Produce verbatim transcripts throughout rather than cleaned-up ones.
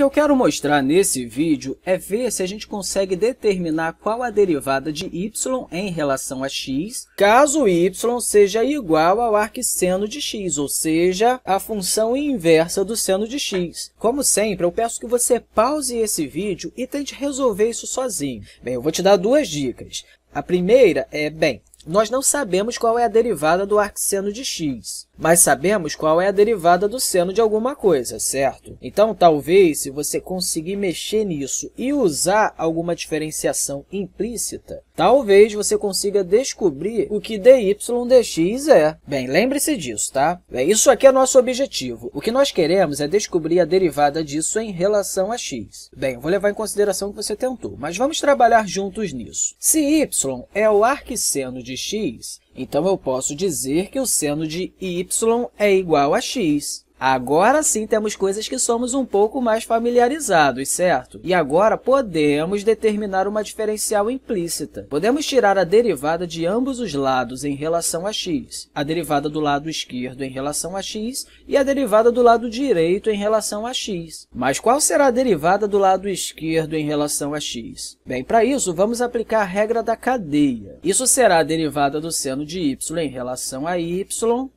que eu quero mostrar nesse vídeo é ver se a gente consegue determinar qual a derivada de y em relação a x, caso y seja igual ao arquisseno de x, ou seja, a função inversa do seno de x. Como sempre, eu peço que você pause esse vídeo e tente resolver isso sozinho. Bem, eu vou te dar duas dicas. A primeira é, bem, nós não sabemos qual é a derivada do arquisseno de x, mas sabemos qual é a derivada do seno de alguma coisa, certo? Então, talvez, se você conseguir mexer nisso e usar alguma diferenciação implícita, talvez você consiga descobrir o que dy dx é. Bem, lembre-se disso, tá? Isso aqui é nosso objetivo. O que nós queremos é descobrir a derivada disso em relação a x. Bem, eu vou levar em consideração o que você tentou, mas vamos trabalhar juntos nisso. Se y é o arquisseno de x, então eu posso dizer que o seno de y é igual a x. Agora sim temos coisas que somos um pouco mais familiarizados, certo? E agora podemos determinar uma diferencial implícita. Podemos tirar a derivada de ambos os lados em relação a x, a derivada do lado esquerdo em relação a x e a derivada do lado direito em relação a x. Mas qual será a derivada do lado esquerdo em relação a x? Bem, para isso, vamos aplicar a regra da cadeia. Isso será a derivada do seno de y em relação a y,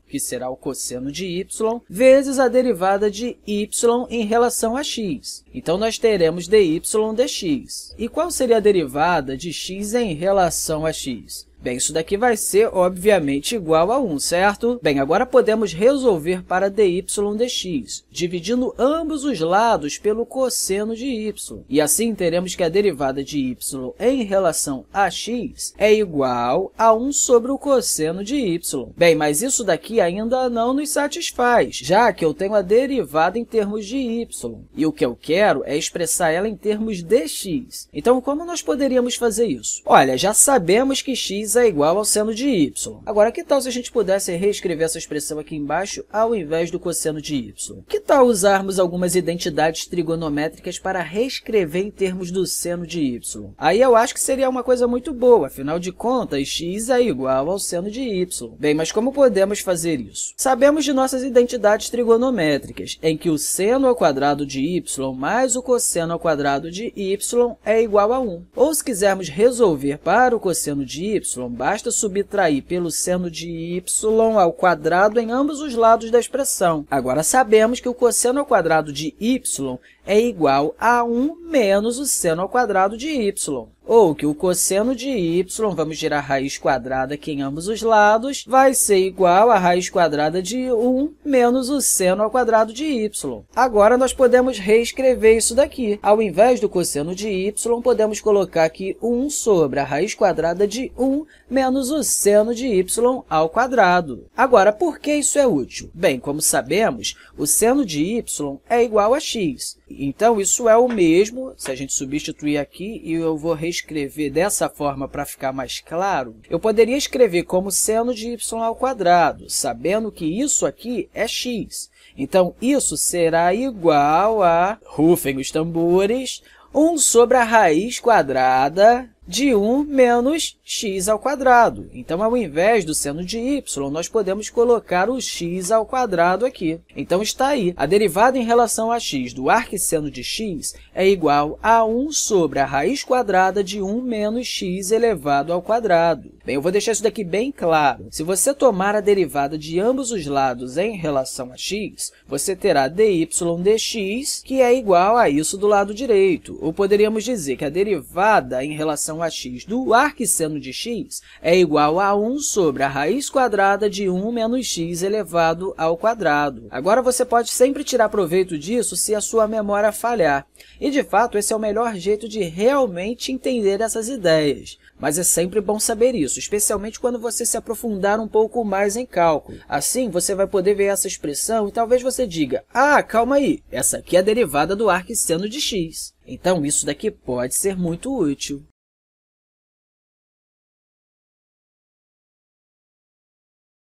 que será o cosseno de y, vezes a derivada de y em relação a x. Então, nós teremos dy dx. E qual seria a derivada de x em relação a x? Bem, isso daqui vai ser, obviamente, igual a um, certo? Bem, agora podemos resolver para dy dx, dividindo ambos os lados pelo cosseno de y. E assim, teremos que a derivada de y em relação a x é igual a um sobre o cosseno de y. Bem, mas isso daqui ainda não nos satisfaz, já que eu tenho a derivada em termos de y. E o que eu quero é expressar ela em termos de x. Então, como nós poderíamos fazer isso? Olha, já sabemos que x é igual ao seno de y. Agora, que tal se a gente pudesse reescrever essa expressão aqui embaixo ao invés do cosseno de y? Que tal usarmos algumas identidades trigonométricas para reescrever em termos do seno de y? Aí eu acho que seria uma coisa muito boa, afinal de contas, x é igual ao seno de y. Bem, mas como podemos fazer isso? Sabemos de nossas identidades trigonométricas, em que o seno ao quadrado de y mais o cosseno ao quadrado de y é igual a um. Ou, se quisermos resolver para o cosseno de y, basta subtrair pelo seno de y ao quadrado em ambos os lados da expressão. Agora, sabemos que o cosseno ao quadrado de y é igual a um menos o seno ao quadrado de y, ou que o cosseno de y, vamos girar a raiz quadrada aqui em ambos os lados, vai ser igual a raiz quadrada de um menos o seno ao quadrado de y. Agora, nós podemos reescrever isso daqui. Ao invés do cosseno de y, podemos colocar aqui um sobre a raiz quadrada de um menos o seno de y ao quadrado. Agora, por que isso é útil? Bem, como sabemos, o seno de y é igual a x. Então, isso é o mesmo, se a gente substituir aqui, e eu vou reescrever dessa forma para ficar mais claro, eu poderia escrever como seno de y ao quadrado, sabendo que isso aqui é x. Então, isso será igual a, rufem os tambores, um sobre a raiz quadrada de um menos x ao quadrado. Então, ao invés do seno de y, nós podemos colocar o x ao quadrado aqui. Então, está aí. A derivada em relação a x do arquisseno de x é igual a um sobre a raiz quadrada de um menos x elevado ao quadrado. Bem, eu vou deixar isso daqui bem claro. Se você tomar a derivada de ambos os lados em relação a x, você terá dy dx, que é igual a isso do lado direito. Ou poderíamos dizer que a derivada em relação a x do arquisseno de x é igual a um sobre a raiz quadrada de um menos x elevado ao quadrado. Agora, você pode sempre tirar proveito disso se a sua memória falhar. E, de fato, esse é o melhor jeito de realmente entender essas ideias. Mas é sempre bom saber isso, especialmente quando você se aprofundar um pouco mais em cálculo. Assim, você vai poder ver essa expressão e talvez você diga, ah, calma aí, essa aqui é a derivada do arquisseno de x. Então, isso daqui pode ser muito útil.